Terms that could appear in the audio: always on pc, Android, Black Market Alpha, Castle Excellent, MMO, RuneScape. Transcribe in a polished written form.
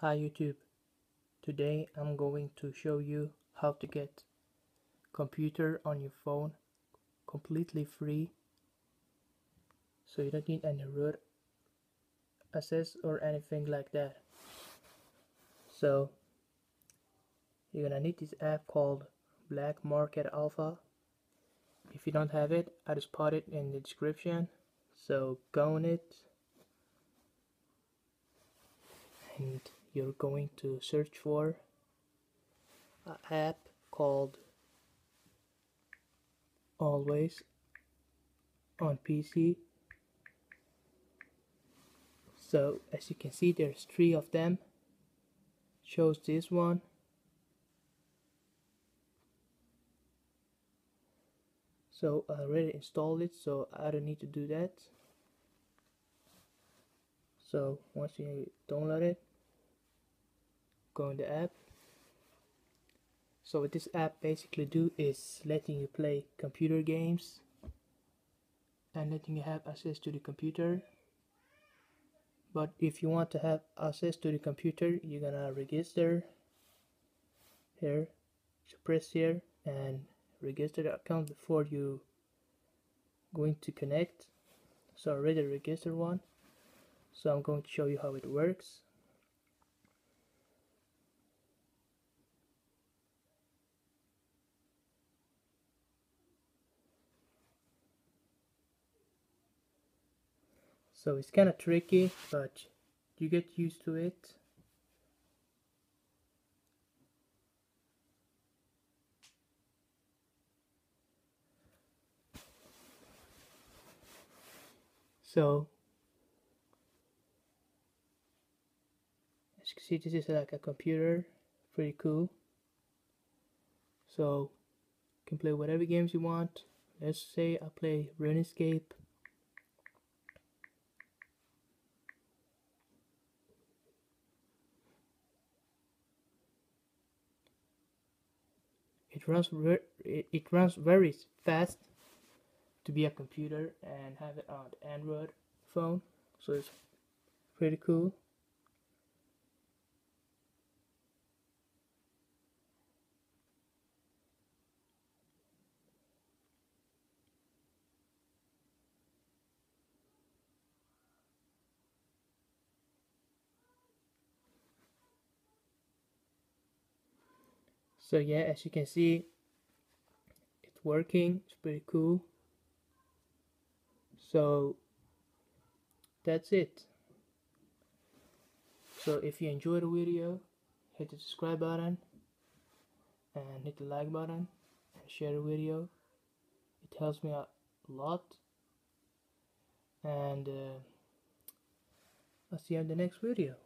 Hi YouTube, today I'm going to show you how to get computer on your phone completely free, so you don't need any root access or anything like that. So you're gonna need this app called Black Market Alpha. If you don't have it, I just put it in the description, so go on it and you're going to search for an app called Always on PC. So as you can see, there's three of them. Choose this one . So I already installed it, so I don't need to do that. So once you download it, go in the app. So what this app basically do is letting you play computer games and letting you have access to the computer. But if you want to have access to the computer, you're gonna register here, so press here and register the account before you going to connect. So I already registered one, so I'm going to show you how it works. So it's kind of tricky, but you get used to it. So as you can see, this is like a computer, pretty cool. So you can play whatever games you want. Let's say I play RuneScape. It runs very fast to be a computer and have it on the Android phone, so it's pretty cool. So yeah, as you can see, it's working, it's pretty cool. So that's it. So if you enjoyed the video, hit the subscribe button and hit the like button and share the video. It helps me out a lot, and I'll see you in the next video.